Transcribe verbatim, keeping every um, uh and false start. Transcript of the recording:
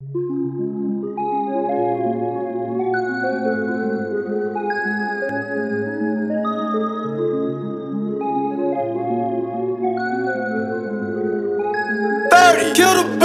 thirty, kill the